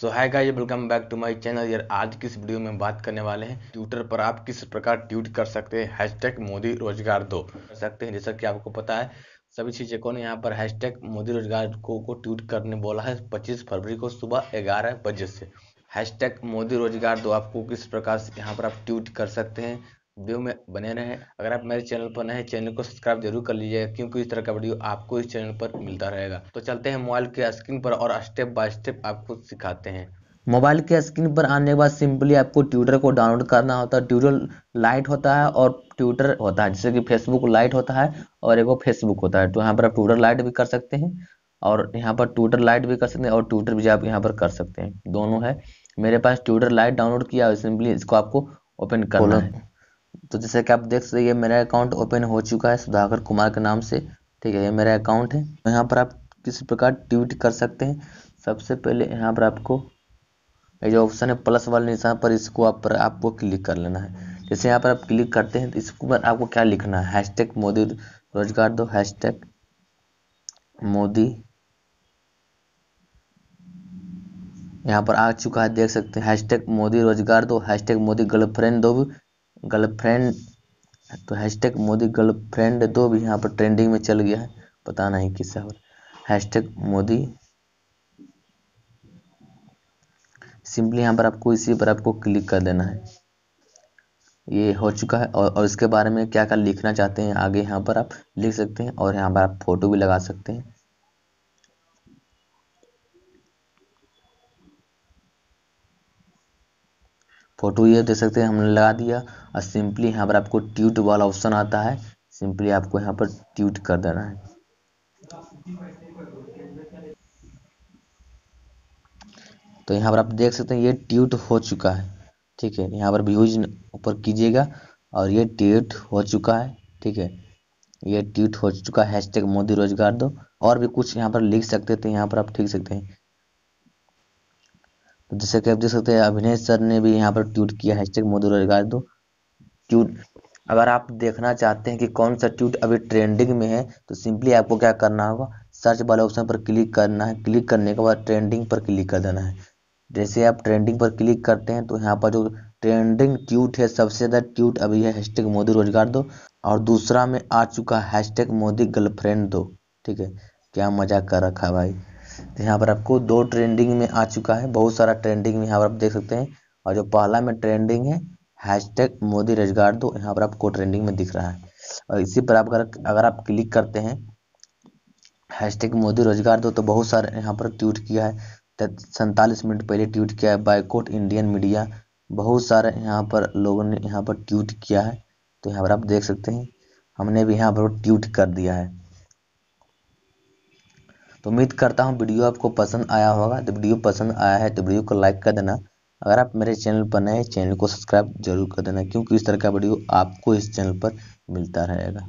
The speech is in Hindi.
So hi guys, welcome back to my channel. यार आज की इस वीडियो में बात करने वाले हैं ट्विटर पर आप किस प्रकार ट्वीट कर सकते हैं हैशटैग मोदी रोजगार दो कर सकते हैं। जैसा कि आपको पता है सभी चीज़ें को यहाँ पर हैशटैग मोदी रोजगार को ट्वीट करने बोला है 25 फरवरी को सुबह 11 बजे से। हैशटैग मोदी रोजगार दो आपको किस प्रकार से यहाँ पर आप ट्वीट कर सकते हैं, वीडियो में बने रहें। अगर आप मेरे चैनल पर नए हैं चैनल को सब्सक्राइब जरूर कर लीजिएगा क्योंकि इस तरह का वीडियो आपको इस चैनल पर मिलता रहेगा। तो चलते हैं मोबाइल के स्क्रीन पर और स्टेप बाय स्टेप आपको सिखाते हैं। मोबाइल के स्क्रीन पर आने के बाद सिंपली आपको ट्विटर को डाउनलोड करना होता है। ट्विटर लाइट होता है और ट्विटर होता है, जैसे कि फेसबुक लाइट होता है और एगो फेसबुक होता है। तो यहाँ पर आप ट्विटर लाइट भी कर सकते हैं और यहाँ पर ट्विटर लाइट भी कर सकते हैं और ट्विटर भी आप यहाँ पर कर सकते हैं, दोनों है। मेरे पास ट्विटर लाइट डाउनलोड किया है, सिंपली इसको आपको ओपन करना है। तो जैसे कि आप देख सकते हैं ये मेरा अकाउंट ओपन हो चुका है सुधाकर कुमार के नाम से, ठीक है। ये मेरा अकाउंट है। यहाँ पर आप किस प्रकार ट्वीट कर सकते हैं, सबसे पहले यहाँ पर आपको ये जो ऑप्शन है प्लस वाले निशान पर इसको आप पर आपको क्लिक कर लेना है। जैसे यहाँ पर आप क्लिक करते हैं तो इसको पर आपको क्या लिखना है, हैशटैग मोदी रोजगार दो, हैशटैग मोदी यहाँ पर आ चुका है, देख सकते हैं हैशटैग मोदी रोजगार दो, हैशटैग मोदी गर्लफ्रेंड दो, गर्लफ्रेंड तो हैशटैग मोदी गर्लफ्रेंड दो भी यहाँ पर ट्रेंडिंग में चल गया है, पता नहीं किस और हैशटैग मोदी। सिंपली यहाँ पर आपको इसी पर आपको क्लिक कर देना है। ये हो चुका है और इसके बारे में क्या क्या लिखना चाहते हैं आगे यहाँ पर आप लिख सकते हैं और यहाँ पर आप फोटो भी लगा सकते हैं। फोटो ये देख सकते हैं हमने लगा दिया और सिंपली यहाँ पर आपको ट्वीट वाला ऑप्शन आता है, सिंपली आपको यहाँ पर ट्वीट कर देना है। तो यहाँ पर आप देख सकते हैं ये ट्वीट हो चुका है, ठीक है। यहाँ पर व्यूज ऊपर कीजिएगा और ये ट्वीट हो चुका है, ठीक है। ये ट्वीट हो चुका है हैशटैग मोदी रोजगार दो। और भी कुछ यहाँ पर लिख सकते थे, यहाँ पर आप लिख सकते हैं। जैसे कि आप देख सकते हैं अभिनेश सर ने भी यहाँ पर ट्वीट किया हैशटैग मोदी रोजगार दो ट्वीट। अगर आप देखना चाहते हैं कि कौन सा ट्वीट अभी ट्रेंडिंग में है तो सिंपली आपको क्या करना होगा, सर्च वाले ऑप्शन पर क्लिक करना है। क्लिक करने के बाद ट्रेंडिंग पर क्लिक कर देना है। जैसे आप ट्रेंडिंग पर क्लिक करते हैं तो यहाँ पर जो ट्रेंडिंग ट्वीट है सबसे ज़्यादा ट्वीट अभी है हैशटैग मोदी रोजगार दो और दूसरा में आ चुका है हैशटैग मोदी गर्लफ्रेंड दो, ठीक है। क्या मजा कर रखा भाई। तो यहाँ पर आपको दो ट्रेंडिंग में आ चुका है, बहुत सारा ट्रेंडिंग में यहाँ पर आप देख सकते हैं। और जो पहला में ट्रेंडिंग है हैशटैग मोदी रोजगार दो, यहाँ पर आपको ट्रेंडिंग में दिख रहा है। और इसी पर आप अगर आप क्लिक करते हैं हैशटैग मोदी रोजगार दो तो बहुत सारे यहाँ पर ट्वीट किया है। 47 मिनट पहले ट्वीट किया है बाइकॉट इंडियन मीडिया, बहुत सारे यहाँ पर लोगों ने यहाँ पर ट्वीट किया है। तो यहाँ पर आप देख सकते हैं हमने भी यहाँ पर ट्वीट कर दिया है। तो उम्मीद करता हूँ वीडियो आपको पसंद आया होगा। तो वीडियो पसंद आया है तो वीडियो को लाइक कर देना। अगर आप मेरे चैनल पर नए हैं चैनल को सब्सक्राइब जरूर कर देना क्योंकि इस तरह का वीडियो आपको इस चैनल पर मिलता रहेगा।